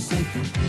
safe.